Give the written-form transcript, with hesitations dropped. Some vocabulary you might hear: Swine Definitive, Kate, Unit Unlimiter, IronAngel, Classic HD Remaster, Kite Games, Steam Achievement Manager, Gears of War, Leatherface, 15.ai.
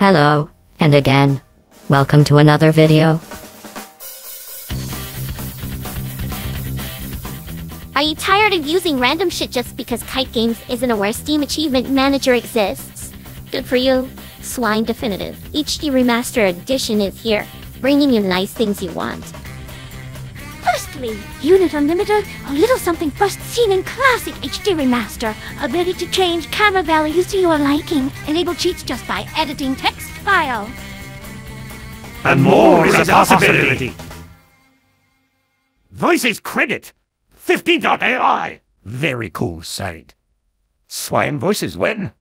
Hello, and again, welcome to another video. Are you tired of using random shit just because Kite Games isn't aware Steam Achievement Manager exists? Good for you. Swine Definitive HD Remaster Edition is here, bringing you nice things you want. Firstly, Unit Unlimiter, a little something first seen in Classic HD Remaster. Ability to change camera values to your liking. Enable cheats just by editing text file. And more is a possibility. Voices credit. 15.ai. Very cool site. Swine voices win.